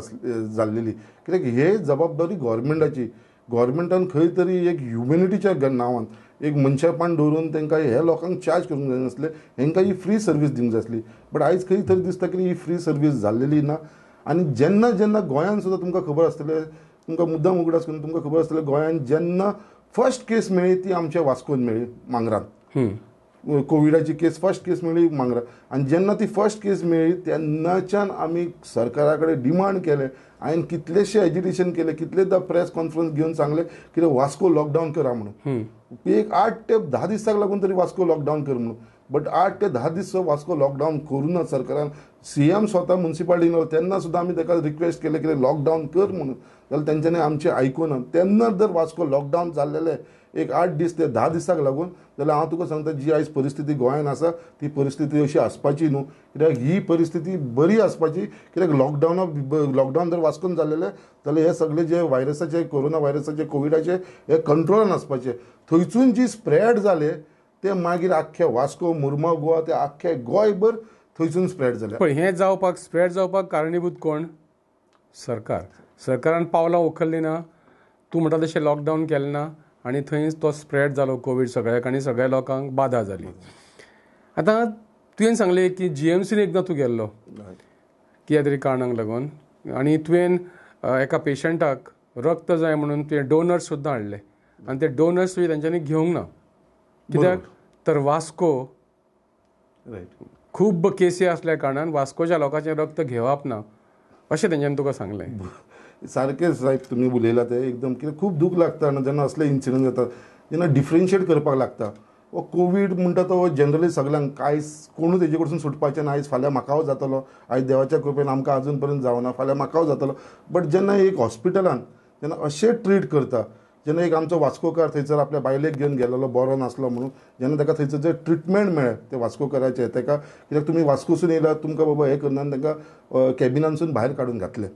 जाल्लेली, कित्याक हे जबाबदारी गव्हर्मेंटाची। गव्हर्मेंटान खंय तरी एक ह्युमॅनिटीच्या नांवान एक मनशापान दवरून तांकां हे लोकांक चार्ज करूंक जायनासले, हांकां ही फ्री सर्वीस दिवंक जाय आसली। बट आयज खंय तरी दिसता की ही फ्री सर्वीस जाल्लेली ना। आनी जेन्ना जेन्ना गोंयान सुद्दां तुमकां खबर आसतलें, तुमकां मुद्दाम उगडास करून तुमकां खबर आसतलें, गोंयान जेन्ना फर्स्ट केस मेळ्ळी ती आमच्या वास्कोन मेळ्ळी, मांगरान। कोविडाची केस फर्स्ट केस मेळ्ळी मांगरा आनी जेन्ना ती फर्स्ट केस मेळ्ळी तेन्नाच्यान आमी सरकारा कडेन डिमांड केलें। हांवें कितलेशे एजिटेशन केलें, कितलेदा प्रेस कॉन्फरन्स घेवन सांगलें की वास्को लॉकडावन करा म्हणून, एक 8 ते 10 दिसाक लागून तरी वास्को लॉकडावन कर म्हणून, बट 8 ते 10 दीस वास्को लॉकडावन करूना सरकारान। सीएम स्वता म्युनिसिपाल्टीन तेन्ना सुद्दां आमी ताका रिक्वेस्ट केलें की लॉकडावन कर म्हणून, जाल्यार तेंच्यांनी आमचें आयकुना। तेन्ना जर वास्को लॉकडावन जाल्लेलें एक 8 दीस ते 10 दिसाक लागून जाल्यार हांव तुका सांगता जी आयज परिस्थिती गोंयांत आसा ती परिस्थिती अशी आसपाची न्हू, कित्याक ही परिस्थिती बरी आसपाची, कित्याक लॉकडावन जर वास्कोन जाल्लेलें जाल्यार हे सगळे जे व्हायरसाचे कोरोना व्हायरसाचे कोविडाचे हे कंट्रोलान आसपाचे। थंयसून जी स्प्रेड जाले ते मागीर आख्खे वास्को मुर्मा गोवा ते आख्खे गोंयभर थंयसून स्प्रेड जाले। पण हे जावपाक स्प्रेड जावपाक कारणीभूत कोण? सरकार। सरकारान पावलां उखल्लीं ना, तूं म्हणटा तशें लॉकडावन केलें ना आनी थंयच तो स्प्रेड जालो कोविड सगळ्याक आनी सगळ्या लोकांक बाधा जाली। आतां तुवें सांगलें की GMCन एकदां तूं गेल्लो कित्या तरी कारणांक लागून आनी तुवें एका पेशंटाक रक्त जाय म्हणून तुवें डोनर्स सुद्दां हाडले आनी ते डोनर्स तुवें तांच्यांनी घेवंक ना, कित्याक तर वास्को खूब केसी आसल्या कारणान वास्कोच्या लोकांचें रक्त घेवप ना अशें तांच्यांनी तुका सांगलें। सारकें साहेब तुमी उलयलां तें एकदम, कित्याक खूब दूख लागता जेन्ना असले इन्सिडंट जाता, जेन्ना डिफरेंशिएट करपाक लागता। वो कोविड म्हणटा तो जनरली सगळ्यांक कांयच कोणूच तेजे कडसून सुटपाचें ना, आयज फाल्यां म्हाकाव जातलो, आयज देवाच्या कृपेन आमकां आजून पर्यंत जावना, फाल्यां म्हाकाव जातलो, बट जेन्ना एक हॉस्पिटलान जेन्ना अशें ट्रीट करता, जेन्ना एक आमचो वास्कोकार थंयसर आपल्या बायलेक घेवन गेल्लो बरो नासलो म्हणून जेन्ना ताका थंयसर जे ट्रिटमेंट मेळ्ळें ते वास्कोकाराचें, ताका कित्याक तुमी वास्कोसून येयला तुमकां बाबा हें करना, तांकां कॅबिनानसून भायर काडून घातलें।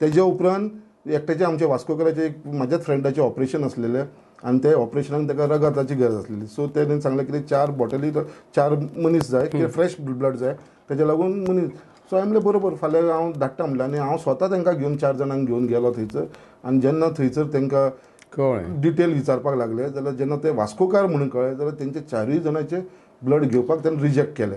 तेजे उपरांत एकट्याचें आमच्या वास्कोकाराचें एक म्हाज्याच फ्रेंडाचें ऑपरेशन आसलेलें आनी ते ऑपरेशनाक ताका रगताची गरज आसलेली, सो तेणें सांगलें की 4 बॉटली 4 मनीस जाय, कितें फ्रेश ब्लड जाय, तेजे लागून मनीस। सो हांवें म्हणलें बरोबर फाल्यां हांव धाडटा म्हणलें आनी हांव स्वता तांकां घेवन 4 जाणांक घेवन गेलो थंयसर आनी जेन्ना थंयसर तांकां डिटेल विचारपाक लागले जाल्यार जेन्ना ते वास्कोकार म्हणून कळ्ळें जाल्यार तेंचे 4य जाणांचे ब्लड घेवपाक तेणें रिजेक्ट केलें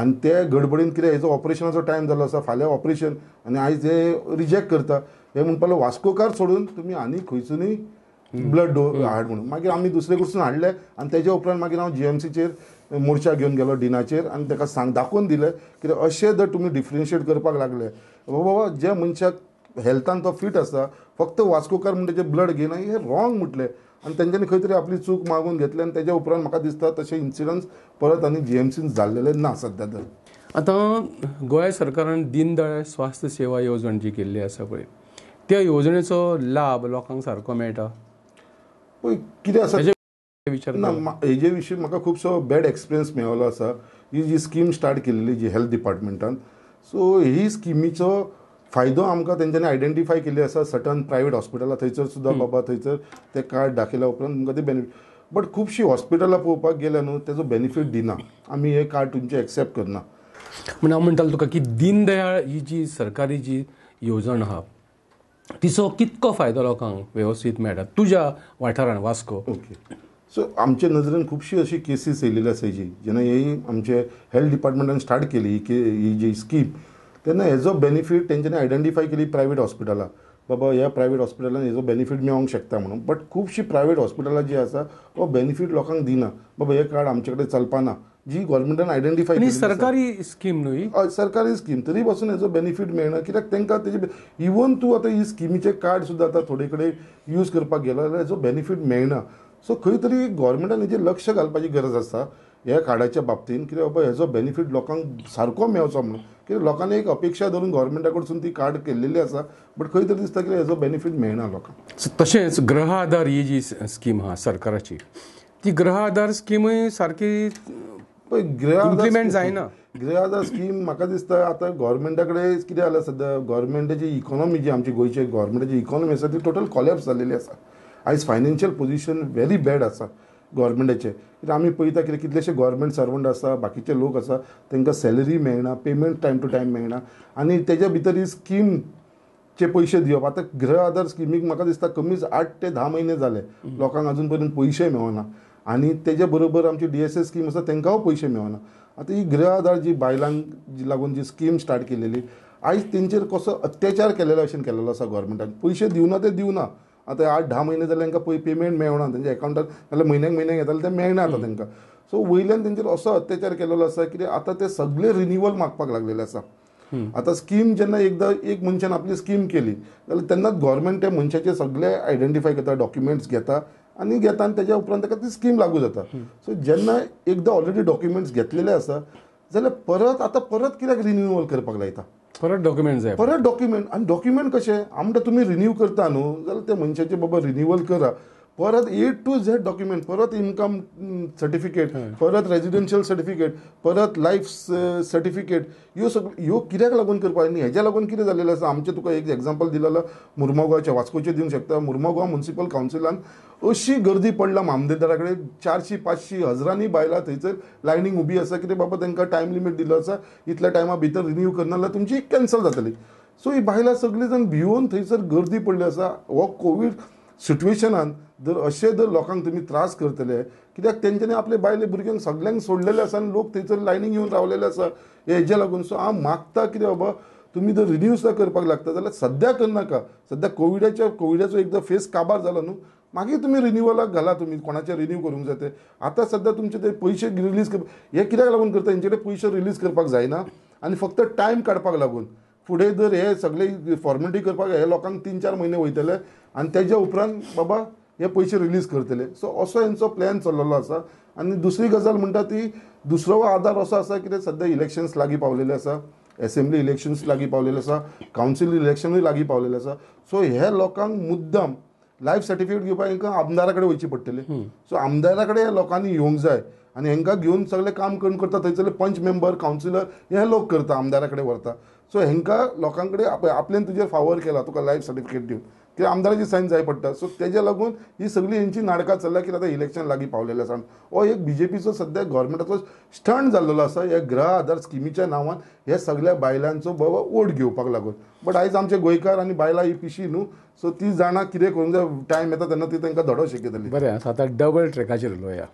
आनी ते गडबडीन कितें हेजो ऑपरेशनाचो टायम जाल्लो आसा, फाल्यां ऑपरेशन आनी आयज हे रिजेक्ट करता, हे म्हणपाक लागलो वास्कोकार सोडून तुमी आनी खंयसुनूय ब्लड हाड म्हणून। मागीर आमी दुसरे कडसून हाडले आनी तेजे उपरांत मागीर हांव GMCचेर मोर्चा घेवन गेलो डिनाचेर आनी ताका दाखोवन दिलें की अशें जर तुमी डिफरेंशिएट करपाक लागले बाबा जे मनशाक हेल्थान तो फीट आसा फक्त वास्कोकार म्हणटा जे ब्लड घेना हे रॉंग म्हटलें आनी तेंच्यांनी खंय तरी आपली चूक मागून घेतली आनी तेज्या उपरांत म्हाका दिसता तशें इन्सिडंट्स परत आनी GMCन जाल्लेले ना सद्या तर। आतां गोंय सरकारान दीनदयाळ स्वास्थ सेवा येवजण जी केल्ली आसा पळय त्या येवजणेचो लाभ लोकांक सारको मेळटा पळय, कितें आसा विचार ना हेजे विशीं म्हाका खुबसो बॅड एक्सपिरियन्स मेळिल्लो आसा। ही जी स्कीम स्टार्ट केल्ली जी हेल्थ डिपार्टमेंटान, सो ही स्किमीचो फायदो आमकां तेंच्यांनी आयडेंटिफाय केल्ली आसा सर्टन प्रायवेट हॉस्पिटलां, थंयसर सुद्दां बाबा थंयसर ते कार्ड दाखयल्या उपरांत तुमकां ते बेनिफीट, बट खुबशीं हॉस्पिटलां पळोवपाक गेल्या न्हू तेजो बेनिफीट दिना, आमी हे कार्ड तुमचें एक्सेप्ट करना म्हण। हांव म्हणटालो तुका की दीनदयाळ ही जी सरकारी जी येवजण आहा तिचो कितको फायदो लोकांक वेवस्थीत मेळटा तुज्या वाठारांत वास्को? ओके, सो आमचे नजरेन खुबशीं अशी केसीस येयलेली आसा जी जेन्ना ही आमचे हेल्थ डिपार्टमेंटान स्टार्ट केली ही जी स्कीम तेन्ना हेजो बेनिफीट तेंच्यांनी आयडेंटिफाय केली प्रायवेट हॉस्पिटलां, बाबा ह्या प्रायवेट हॉस्पिटलान हेजो बेनिफीट मेळोंक शकता म्हणून, बट खुबशीं प्रायवेट हॉस्पिटलां जी आसा हो बेनिफीट लोकांक दिना, बाबा हे कार्ड आमचे कडेन चलपाना, जी गव्हर्मेंटान आयडेंटिफाय केली सरकारी स्कीम न्हू ही सरकारी स्कीम तरी पासून हेजो बेनिफीट मेळना, कित्याक तांकां तेजे इवन तूं आतां ही स्किमीचे कार्ड सुद्दां आतां थोडे कडेन यूज करपाक गेलो जाल्यार हेजो बेनिफीट मेळना। सो खंय तरी गव्हर्मेंटान हेजेर लक्ष घालपाची गरज आसा ह्या कार्डाच्या बाबतीन, कित्याक बाबा हेजो बेनिफीट लोकांक सारको मेळचो म्हणून, कित्याक लोकांनी एक अपेक्षा धरून गव्हर्मेंटा कडसून ती कार्ड केल्लेली आसा, बट खंय तरी दिसता की हेजो बेनिफीट मेळना लोकांक। तशेंच गृह आधार ही जी स्कीम आहा सरकाराची ती गृह आधार स्किमूय सारकी पळय इम्प्लिमेंट जायना। गृह आधार स्कीम म्हाका दिसता आतां गव्हर्मेंटा कडेन कितें जालां सद्या गव्हर्मेंटाची इकॉनॉमी जी आमची गोंयची गव्हर्मेंटाची इकॉनॉमी आसा ती टोटल कॉलॅप्स जाल्लेली आसा, आयज फायनान्शियल पोजिशन व्हेरी बॅड आसा गव्हर्मेंटाचे, कित्याक आमी पळयता कितें कितलेशे गव्हर्मेंट सर्वंट आसा बाकीचे लोक आसा तांकां सॅलरी मेळना, पेमेंट टायम टू टायम मेळना आनी तेज्या भितर ही स्कीमचे पयशे दिवप। आतां गृह आधार स्किमीक म्हाका दिसता कमीच 8 ते 10 महिने जाले लोकांक आजून पर्यंत पयशे मेळना आनी तेजे बरोबर आमची DSS स्कीम आसा तांकांय पयशे मेळना। आतां ही गृह आधार जी बायलांक लागून जी स्कीम स्टार्ट केलेली आयज तेंचेर कसो अत्याचार केलेलो अशें केलेलो आसा गव्हर्मेंटान, पयशे दिवना ते दिवना, आतां 8-10 महिने जाल्यार तांकां पेमेंट मेळना, तांच्या अकाउंटार जाल्यार म्हयन्याक येताले ते मेळना आतां तांकां। सो वयल्यान तेंचेर असो अत्याचार केलेलो आसा की आता ते सगळे रिन्यूअल मागपाक लागलेले आसा। आता स्कीम जेन्ना एकदा एक मनशान आपली स्कीम केली जाल्यार तेन्नाच गव्हर्नमेंट त्या मनशाचे सगळे आयडेंटिफाय करता, डॉक्युमेंट्स घेता आणि घेता आणि त्याच्या उपरांत ती स्कीम लागू जाता। सो जेन्ना एकदा ऑलरेडी डॉक्युमेंट्स घेतलेले आसा जाल्यार परत आता परत कित्याक रिन्यूअल करपाक लायता, परत डॉक्युमेंट्स जाय, परत डॉक्युमेंट। आणि डॉक्युमेंट कशें आमकां तुम्ही रिन्यू करता न्हू जाल्यार त्या मनशाचे बाबा रिन्यूअल करा, परत ए टू झेड डॉक्युमेंट, परत इनकम सर्टिफिकेट, परत रेजिडेंशियल सर्टिफिकेट, परत लाइफ सर्टिफिकेट, ह्यो सगळ्यो ह्यो कित्याक लागून करपाक न्ही, हेज्या लागून कितें जाल्लें आसा। आमचें तुका एक एग्जांपल दिलेलो मुर्मुगांवच्या, वास्कोचे दिवंक शकता। मुर्मुगांव म्युनिसिपल कावन्सिलान अशी गर्दी पडला मामलेदारा कडेन, 400-500 हजारांनी बायलां थंयसर लायनीक उबी आसा की बाबा तांकां टायम लिमीट दिल्लो आसा, इतल्या टायमा भितर रिन्यू करना जाल्यार तुमची कॅन्सल जातली। सो ही बायलां सगळीं जाण भिवून थंयसर गर्दी पडली आसा। हो कोविड सिट्युएशनान जर असे जर लोकांक तुम्ही त्रास करतले, कित्याक तेंच्यांनी आपले बायले भुरग्यांक सगळ्यांक सोडलेले आसा आणि लोक थंयसर लायनीक येवन रावलेले आसा। हेज्या लागून सो हांव मागता की बाबा तुम्ही जर रिन्यू सुद्दां करपाक लागता जाल्यार सद्या करनाका, सद्या कोविडाचो एकदा फेस काबार जाला न्हू, मागीर तुम्ही रिन्यूअलाक घाला, तुम्ही कोणाचे रिन्यू करूंक जाते। आतां सद्या तुमचे ते पैसे रिलीज करप हे कित्याक लागून करता, हेंचे कडेन पैसे रिलीज करपाक जायना आनी फक्त टायम काडपाक लागून। फुडें जर हे सगळे फॉर्मेलिटी करपाक हे लोकांक 3-4 महिने वयतले आनी तेज्या उपरांत बाबा हे पैसे रिलीज करतले। सो असो हेंचो प्लॅन चल्लेलो आसा। आनी दुसरी गजाल म्हणटा ती दुसरो आधार असो आसा की सद्या इलेक्शन्स लागीं पावलेले आसा, एसेंब्ली इलेक्शन्स लागीं पावलेले आसा, कावन्सिल इलेक्शनूय लागीं पावलेले आसा। सो हे लोकांक मुद्दाम लायफ सर्टिफिकेट घेवपाक हांकां आमदारा कडेन वयचें पडटलें। सो आमदारा कडेन हे लोकांनी येवंक जाय आनी हांकां घेवन सगळें काम करून करता थंयसरले पंच मेंबर, कावन्सिलर हे लोक करता, आमदारा कडेन व्हरता। सो हांकां लोकांकडे आपल्यान तुजेर फावर केला, तुका लायफ सर्टिफिकेट दिवन की आमदाराची सायन जाय पडटा। सो तेज्या लागून ही सगळी हेंची नाटकां चल्ल्या की आतां इलेक्शन लागीं पावलेलें आसा। हो एक बीजेपीचो सद्या गव्हर्मेंटाचो स्टंट जाल्लो आसा ह्या गृह आधार स्किमीच्या नांवान, हे सगळ्या बायलांचो बाबा ओट घेवपाक लागून। बट आयज आमचे गोंयकार आनी बायलां ही पिशी न्हू, सो ती जाणा कितें करूंक जाय, टायम येता तेन्ना ती तांकां धडो शिकयतली। बरें, आतां डबल ट्रॅकाचेर उलोवया।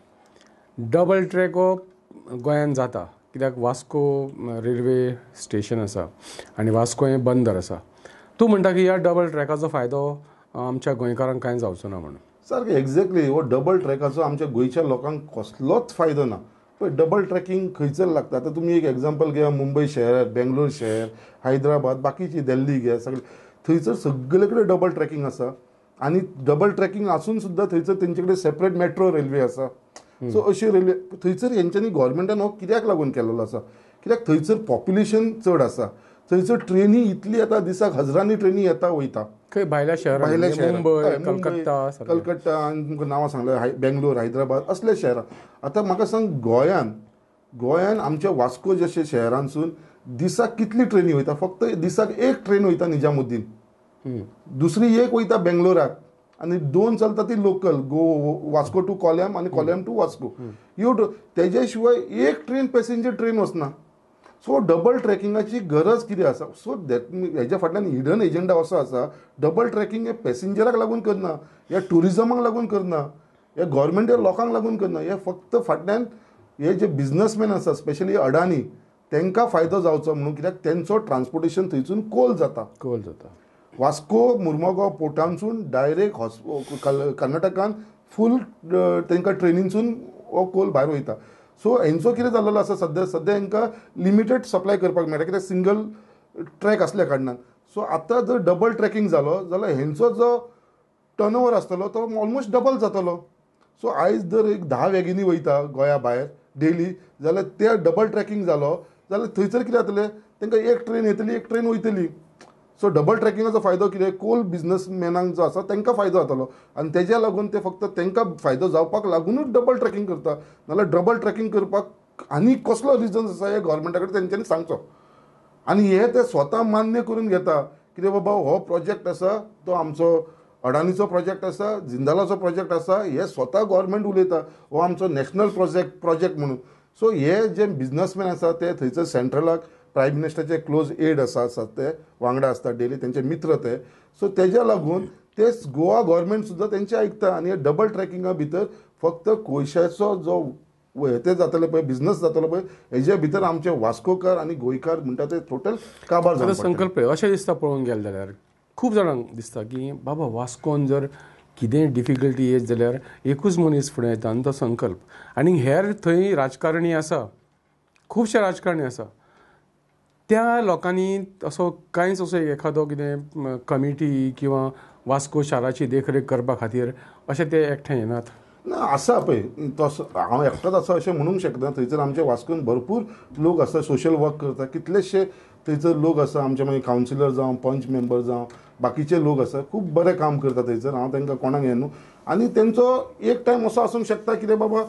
डबल ट्रॅक हो गोंयांत जाता कित्याक वास्को रेल्वे स्टेशन आसा आनी वास्को हें बंदर आसा। तू म्हणटा की ह्या डबल ट्रॅकाचो फायदो आमच्या गोंयकारांक कांय जावचो ना म्हणून। सारकें, एक्झॅक्टली हो डबल ट्रॅकाचो आमच्या गोंयच्या लोकांक कसलोच फायदो ना। पण डबल ट्रॅकिंग खंयसर लागता, आतां तुमी एक एग्जांपल घेया, मुंबई शहर, बेंगलोर शहर, हैदराबाद, बाकीची दिल्ली घे, सगळे थंयसर सगळे कडेन डबल ट्रॅकिंग आसा। आनी डबल ट्रॅकिंग आसून सुद्दां थंयसर तेंचे कडेन सेपरेट मेट्रो रेल्वे आसा। सो अशी रेल्वे थंयसर हेंच्यांनी गव्हर्मेंटान हो कित्याक लागून केलेलो आसा, कित्याक थंयसर पॉप्युलेशन चड आसा, थंयसर ट्रेनी इतली आता दिसाक हजारांनी ट्रेनी येता वयता भायल्या शहरांत, कलकत्ता आनी तुमकां नांवां सांगले बेंगलोर, हैदराबाद असल्या शहरां। आतां म्हाका सांग गोंयान आमच्या वास्को जशे शहरांसून दिसाक कितली ट्रेनी वयता, फक्त दिसाक एक ट्रेन वयता निजामुद्दीन, दुसरी एक वयता बेंगलोराक आनी दोन चलता ती लोकल वास्को टू कोलम आनी कोलम टू वास्को। ह्यो तेजे शिवाय एक ट्रेन पॅसेंजर ट्रेन वचना। सो डबल ट्रॅकिंगाची गरज कितें आसा? सो हेज्या फाटल्यान हिडन एजंडा असो आसा, डबल ट्रॅकिंग हे पॅसेंजराक लागून करना, हे टुरिजमाक लागून करना, हे गव्हर्मेंट लोकांक लागून करना, हे फक्त फाटल्यान हे जे बिजनेसमॅन आसा स्पेशली अडानी तांकां फायदो जावचो म्हणून, कित्याक तेंचो ट्रान्सपोर्टेशन थंयसून कोल जाता। वास्को मुर्मुगांव पोर्टानसून डायरेक्ट कर्नाटकान फूल तांकां ट्रेनीनसून हो कोल भायर वयता। सो हेंचो कितें जाल्लेलो आसा, सद्या हांकां लिमिटेड सप्लाय करपाक मेळटा कित्याक सिंगल ट्रॅक आसल्या कारणान। सो आतां जर डबल ट्रॅकिंग जालो जाल्यार हेंचो जो टर्नओवर आसतलो तो ऑलमोस्ट डबल जातलो। सो आयज जर एक 10 वॅगिनी वयता गोंया भायर डेली जाल्यार ते डबल ट्रॅकिंग जालो जाल्यार थंयसर कितें जातलें, तांकां एक ट्रेन येतली, एक ट्रेन वयतली। सो डबल ट्रॅकिंगाचो फायदो कितें, कोल बिजनेसमॅनांक जो आसा तांकां फायदो जातलो आनी तेज्या लागून ते फक्त तांकां फायदो जावपाक लागूनच डबल ट्रॅकिंग करता, नाल्यार डबल ट्रॅकिंग करपाक आनी कसलो रिजन्स आसा हे गव्हर्मेंटा कडेन तेंच्यांनी सांगचो। आनी हे ते स्वता मान्य करून घेता कितें बाबा हो प्रोजेक्ट आसा तो आमचो अडानीचो प्रोजेक्ट आसा, जिंदालाचो प्रोजेक्ट आसा, हे स्वता गव्हर्मेंट उलयता हो आमचो नॅशनल प्रोजेक्ट म्हणून। सो हे जे बिजनेसमॅन आसा ते थंयसर सेंट्रलाक प्रायम मिनिस्टरचे क्लोज एड आसा ते वांगडा आसता डेली, त्यांचे मित्र ते। सो तेज्या लागून ते गोवा गव्हर्मेंट सुद्दां तेंचे आयकता आनी डबल ट्रॅकिंगा भितर फक्त कोयशाचो जो ते जातले पळय बिजनेस जातलो पळय हेजे भितर आमचे वास्कोकार आनी गोंयकार म्हणटा ते टोटल काबार जाता। संकल्प अशें दिसता पळोवन गेले जाल्यार खूब जाणांक दिसता की बाबा वास्कोन जर कितें डिफिकल्टी येत जाल्यार एकूच मनीस फुडें येता आनी तो संकल्प. आनी हेर थंय राजकारणी आसा, खुबशे राजकारणी आसा, त्या लोकांनी असो कांयच असो एखादो कितें कमिटी किंवा वास्को शाराची देखरेख करपा खातीर अशें ते एकठांय येनात. ना आसा पळय तसो हांव एकटोच आसा अशें म्हणूंक शकना. थंयसर आमच्या वास्कोन भरपूर लोक आसा सोशल वर्क करता, कितलेशे थंयसर लोक आसा आमचे मागीर कावन्सिलर जावं पंच मेंबर जावं बाकीचे लोक आसा खूब बरें काम करता थंयसर. हांव तांकां कोणाक हें न्हू आनी तेंचो एक टायम असो आसूंक शकता कितें बाबा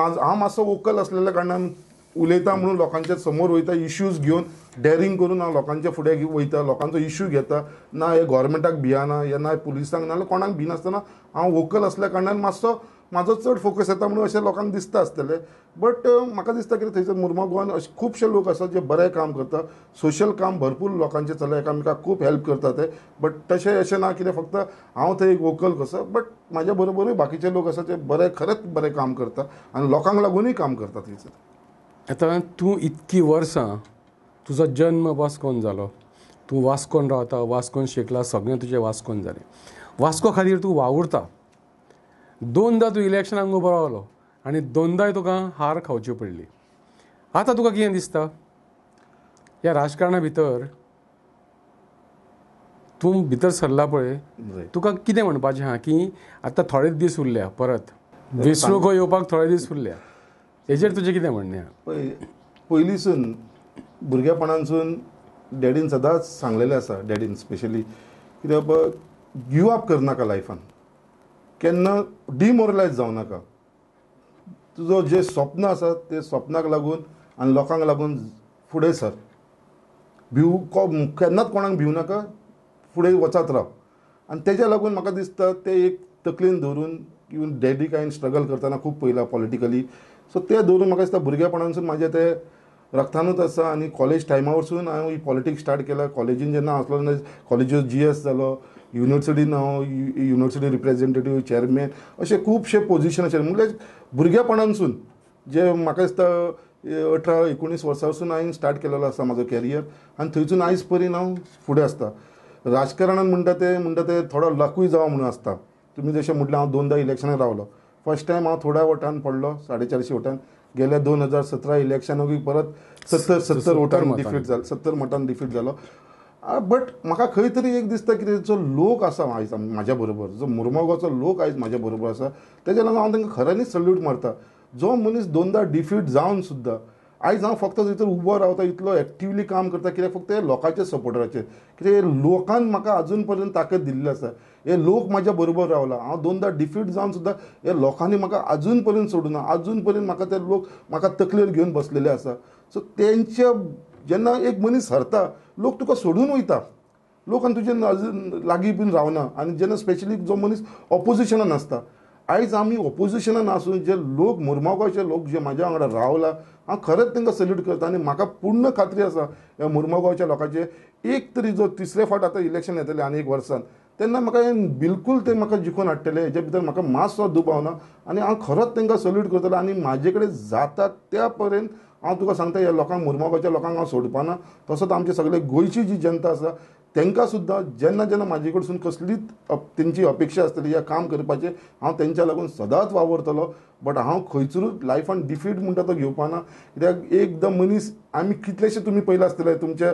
हांव मातसो वोकल आसलेल्या कारणान उलयता म्हणून लोकांच्या समोर वयता, इश्यूज घेवन डेरिंग करून हांव लोकांच्या फुडें वयता, लोकांचो इश्यू घेता. ना हे गोवोरमेंटाक भियाना या ना पुलिसांक नाल्या कोणाक भिनासतना हांव वोकल आसल्या कारणान मातसो म्हाजो चड फोकस येता म्हणून अशें लोकांक दिसता आसतलें. बट म्हाका दिसता की थंयसर मुर्मा गोवान अशे खुबशे लोक आसात जे बरें काम करता, सोशल काम भरपूर लोकांचें चलता, एकामेकांक खूब हेल्प करता ते. बट तशें अशें ना कितें फक्त हांव थंय एक वोकल कसो, बट म्हाज्या बरोबरूय बाकीचे लोक आसा जे बरें खरेंच बरें काम करता आनी लोकांक लागूनय काम करता थंयसर. आतां तूं इतकी वर्सां, तुजो जन्म वास्कोन जालो, तूं वास्कोन रावता, वास्कोन शिकला, सगळें तुजें वास्कोन जालें, वास्को खातीर तूं वावुरता. दोनदां तूं इलेक्शनाक उबो रावलो आनी दोनदांय तुका हार खावची पडली. आतां तुका कितें दिसता ह्या राजकारणा भितर? तूं भितर सरला पळय, तुका कितें म्हणपाचें आहा की आतां थोडेच दीस उरल्या, परत वेंचणूक येवपाक थोडे दीस उरल्या, हेजेर तुजें कितें म्हणणें आहा? पयलींसून भुरगेपणानसून डॅडीन सदांच सांगलेलें आसा, डॅडीन स्पेशली, कित्याक गिव अप करनाका लायफान, केन्ना डिमोरलायज जावं नाका. तुजो जे स्वप्न आसा ते स्वप्नाक लागून आनी लोकांक लागून फुडें सर, केन्नाच कोणाक भिवूं नाका, फुडें वचत राव. आनी तेज्या लागून म्हाका दिसता ते एक तकलेन धरून, इवन डॅडी कांय स्ट्रगल करताना खूब पयलां पॉलिटिकली, सो ते धरून म्हाका दिसता भुरगेपणानसून म्हाजें ते रक्तानूच आसा. आनी कॉलेज टायमा वरसून हांव ही पॉलिटिक्स स्टार्ट केला. कॉलेजीन जेन्ना आसलो तेन्ना कॉलेजीचो GS जालो, युनिवर्सिटीन हांव युनिवर्सिटी रिप्रेजेंटेटीव, चॅरमॅन, अशे खुबशे पोजिशन आशिल्ले. म्हणजे भुरगेपणानसून जे म्हाका दिसता 18-19 वर्सांसून हांवें स्टार्ट केलेलो आसा म्हाजो कॅरियर आनी थंयसून आयज पर्यंत हांव फुडें आसता. राजकारणान म्हणटा ते थोडो लकूय जावं म्हणून आसता. तुमी जशें म्हटलें हांव दोनदां इलेक्शनाक रावलो. फर्स्ट टायम हांव थोड्या वोटान पडलो, 450 वोटान. गेल्या 2017 इलेक्शनाकूय परत 70 वोटान डिफीट जालो, 70 मतान डिफीट जालो. बट म्हाका खंय तरी एक दिसता की जो लोक आसा आयज म्हाज्या बरोबर, जो मुर्मगांवचो लोक आयज म्हाज्या बरोबर आसा, तेज्या लागून हांव तांकां खऱ्यांनीच सल्यूट मारता. जो मनीस दोनदा डिफीट जावन सुद्दां आयज हांव फक्त थंयसर उबो रावता, इतलो एक्टिवली काम करता, कित्याक फक्त हे लोकांच्या सपोर्टाचेर, कित्याक हे लोकान म्हाका अजून पर्यंत ताकद दिल्ली आसा. हे लोक म्हाज्या बरोबर रावला. हांव दोनदा डिफीट जावन सुद्दां हे लोकांनी म्हाका अजून पर्यंत सोडूना, अजून पर्यंत म्हाका ते लोक म्हाका तकलेर घेवन बसलेले आसा. सो तेंच्या जेन्ना एक मनीस हरता, लोक तुका सोडून वयता, लोक आनी तुजें अजून लागीं बीन रावना. आनी जेन्ना स्पेशली जो मनीस ऑपोजिशनान आसता, आयज आमी ऑपोजिशनान आसून जे लोक मुर्मगांवचे लोक जे म्हाज्या वांगडा रावला, हांव खरेंच तांकां सल्यूट करता. आनी म्हाका पूर्ण खात्री आसा ह्या मुर्मगांवच्या लोकांचें एक तरी जो तिसरे फावट आतां इलेक्शन येतलें आनी एक वर्सान, तेन्ना म्हाका हें बिलकुल ते म्हाका जिखून हाडटले हेजे भितर म्हाका मातसो दुबाव ना. आनी हांव खरोच तांकां सल्यूट करतलो. आनी म्हाजे कडेन जाता त्या पर्यंत हांव तुका सांगता, ह्या लोकांक मुर्मगांवच्या लोकांक हांव सोडपाना. तसोच आमचे सगळे गोंयची जी जनता आसा तांकां सुद्दां जेन्ना जेन्ना म्हाजे कडसून कसलीच तेंची अपेक्षा आसतली ह्या काम करपाचें, हांव तेंच्या लागून सदांच वावरतलो. बट हांव खंयसरूच लायफान डिफीट म्हणटा तो घेवपाना, कित्याक एकदम मनीस आमी कितलेशे तुमी पयला आसतले तुमच्या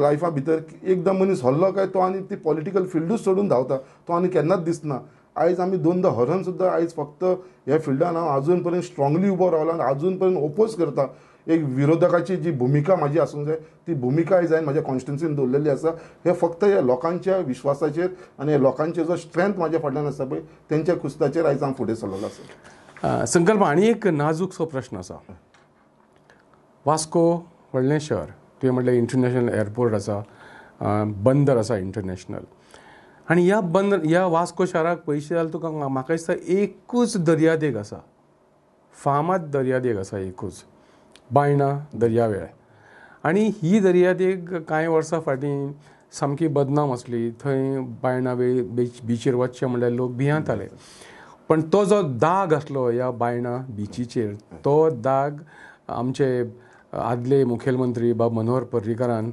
लायफा भितर, एकदम मनीस हल्लो काय तो आनी ती पॉलिटिकल फिल्डूच सोडून धांवता, तो आनी केन्नाच दिसना. आयज आमी दोनदां हरन सुद्दां आयज फक्त ह्या फिल्डान हांव अजून पर्यंत स्ट्रोंगली उबो रावला आनी अजून पर्यंत ओपोज करता. एक विरोधकाची जी भुमिका म्हाजी आसूंक जाय ती भुमिका आयज हांवें म्हाज्या कॉन्स्टिट्युएन्सीन दवरलेली आसा. हे फक्त ह्या लोकांच्या विश्वासाचेर आनी हे लोकांचे जो स्ट्रेंथ म्हाज्या फाटल्यान आसा पळय तेंच्या कुस्ताचेर आयज हांव फुडें सरलेलो आसा. संकल्प, आनी एक नाजूकसो प्रश्न आसा. वास्को व्हडलें शहर, तुवें म्हटलें इंटरनॅशनल एअरपोर्ट आसा, बंदर आसा इंटरनॅशनल, आनी ह्या बंदर ह्या वास्को शाराक पयशे जाल्यार तुका म्हाका दिसता एकूच दर्यादेग आसा, फामाद दर्यादेग आसा एकूच, बायणा दर्यावेळ. आनी ही दर्यादेग कांय वर्सां फाटीं सामकी बदनाम आसली, थंय बायणा वेळ बिचीर वचचें म्हणल्यार लोक भियांताले. पण तो जो दाग आसलो ह्या बायणा बिचीचेर, तो दाग आमचे आदले मुखेलमंत्री बाब मनोहर पर्रीकरान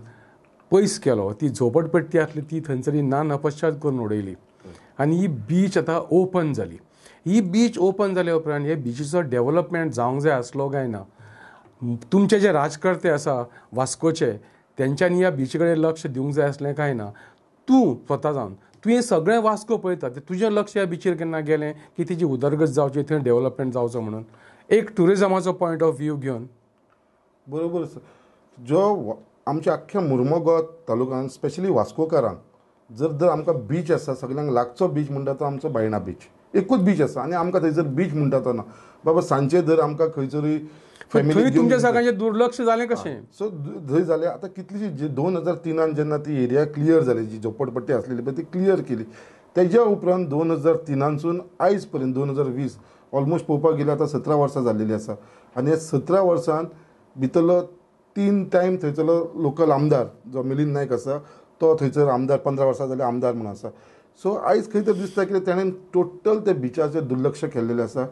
पयस केलो. ती झोपडपट्टी आसली ती थंयसरी ना नपश्चात करून उडयली आनी ही बीच आतां ओपन जाली। ही बीच ओपन जाले उपरांत हे बिचीचो डेव्हलपमेंट जावंक जाय आसलो काय ना, तुमचे जे राजकर्ते आसा वास्कोचे तेंच्यांनी ह्या बीची कडेन लक्ष दिवंक जाय आसलें काय ना। तूं स्वता जावन तुवें सगळें वास्को पळयता तें तुजें लक्ष ह्या बिचीर केन्ना गेलें की तिजी उदरगत जावची, थंय डेव्हलपमेंट जावचो म्हणून, एक ट्युरिजमाचो पॉयंट ऑफ व्यू घेवन। बरोबर सर, जो आमच्या आख्ख्या मुर्मो गोवा तालुक्यांत स्पेशली वास्कोकारांक जर आमकां बीच आसा, सगळ्यांक लागचो बीच म्हणटा तो आमचो बायणा बीच, एकूच बीच आसा आनी आमकां थंयसर बीच म्हणटा तो ना बाबा। सांचे जर आमकां खंयसरी फॅमिली तुमच्या सगळ्यांचें दुर्लक्ष जालें कशें, सो थंय जालें। आतां कितलीशीं जी 2003 जेन्ना ती एरिया क्लियर जाली, जी झोपडपट्टी आसलेली पळय ती क्लियर केली, तेज्या उपरांत 2003 आयज पर्यंत 2020 ऑलमोस्ट पळोवपाक गेल्यार आतां 17 वर्सां जाल्लेली आसा। आनी ह्या 17 वर्सान भितरलो 3 टायम थंयसरलो लोकल आमदार जो मिलिंद नायक आसा तो थंयसर आमदार 15 वर्सां जाले आमदार म्हणून आसा। सो आयज खंय तर दिसता की ताणें टोटल ते बिचाचेर दुर्लक्ष केल्लेलें आसा,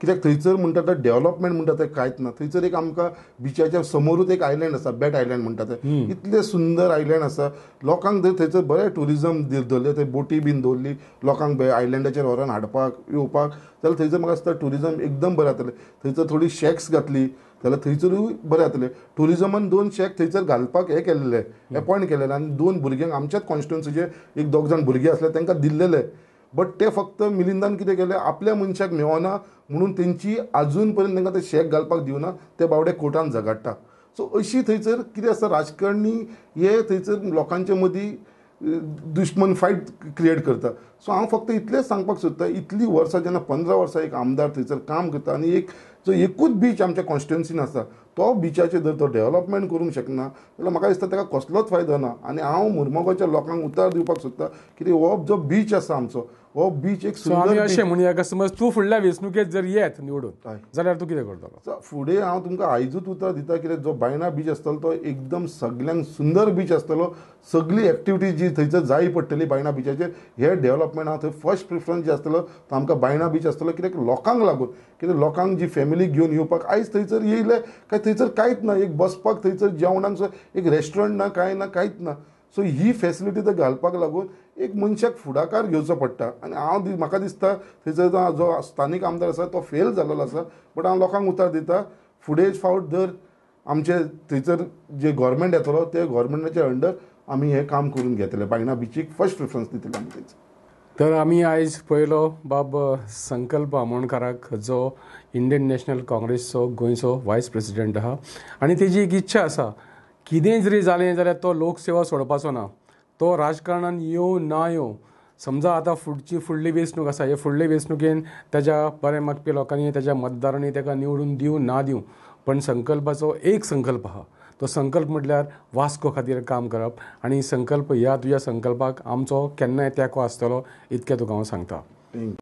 कित्याक थंयसर म्हणटा तो डेव्हलपमेंट म्हणटा तें कांयच ना। थंयसर एक आमकां बिचाच्या समोरूच एक आयलँड आसा, बॅट आयलँड म्हणटा तें, इतलें सुंदर आयलँड आसा, लोकांक जर थंयसर बरें ट्युरिजम दवरलें, थंय बोटी बीन दवरली लोकांक आयलँडाचेर व्हरून हाडपाक येवपाक, जाल्यार थंयसर म्हाका दिसता ट्युरिजम एकदम बरें जातलें। थंयसर थोडी शॅक्स घातली जाल्यार थंयसरूय बरें जातलें। ट्युरिजमान 2 शॅक थंयसर घालपाक हें केल्लें, अपॉयंट केल्लें, आनी 2 भुरग्यांक आमच्याच कॉन्स्टिट्युएन्सीचे एक 2 जाण भुरगे आसले तांकां दिल्लेलें, बट ते फक्त मिलिंदान कितें केलें, आपल्या मनशाक मेळना म्हणून तेंची आजून पर्यंत तांकां ते शॅक घालपाक दिवना, ते बावडे कोर्टान झगडटा। सो अशी थंयसर कितें आसा, राजकारणी हे थंयसर लोकांचे मदीं दुश्मन फायट क्रिएट करता। सो हांव फक्त इतलेंच सांगपाक सोदता, इतलीं वर्सां जेन्ना 15 वर्सां एक आमदार थंयसर काम करता आनी एक जो एकूच बीच आमच्या कॉन्स्टिट्युएन्सीन आसा तो बिचाचेर जर तो डेव्हलपमेंट करूंक शकना जाल्यार म्हाका दिसता ताका कसलोच फायदो ना। आनी हांव मुर्मोगांवच्या लोकांक उतार दिवपाक सोदता कित्याक हो जो बीच आसा आमचो हो बीच एक सुंदर अशें म्हणया, समज तूं फुडल्या वेंचणुकेक जर येत निवडून जाल्यार तूं कितें करतलो? फुडें हांव तुमकां आयजूच उतर दिता कित्याक जो बायणा बीच आसतलो तो एकदम सगळ्यांक सुंदर बीच आसतलो, सगळी एक्टिविटीज जी थंयसर जाय पडटली बायणा बिचाचेर हे डेव्हलपमेंट हांव थंय फर्स्ट प्रिफरन्स जे आसतलो तो आमकां बायणा बीच आसतलो, कित्याक लोकांक लागून, कित्याक लोकांक जी फॅमिली घेवन येवपाक आयज थंयसर येयले काय थंयसर कांयच ना, एक बसपाक थंयसर जेवणाक एक रेस्टॉरंट ना, कांय ना, कांयच ना। सो ही फॅसिलिटी तर घालपाक लागून एक मनशाक फुडाकार घेवचो पडटा। आनी हांव म्हाका दिसता थंयसर जो स्थानीक आमदार आसा तो फेल जाल्लो आसा, बट हांव लोकांक उतार दिता फुडें फावट जर आमचे थंयसर जे गव्हर्मेंट येतलो ते गव्हर्मेंटाच्या अंडर आमी हें काम करून घेतलें, बायणा बिचीक फर्स्ट प्रिफरन्स दितले आमी थंयसर। तर आमी आयज पयलो बाब संकल्प आमोणकाराक, जो इंडियन नॅशनल काँग्रेसचो गोंयचो वायस प्रेसिडेंट आहा आनी तेजी एक इच्छा आसा कितें जरी जालें जाल्यार तो लोकसेवा सोडपाचो ना, तो राजकारणान येवं ना येवं। समजा आतां फुडली वेंचणूक आसा, हे फुडले वेंचणुकेन ताज्या बरें मागपी लोकांनी ताज्या मतदारांनी ताका निवडून दिवं ना दिवं, पण संकल्पाचो एक संकल्प आहा, तो संकल्प म्हटल्यार वास्को खातीर काम करप। आनी संकल्प ह्या तुज्या संकल्पाक आमचो केन्नाय तेंको आसतलो इतकें तुका हांव सांगता।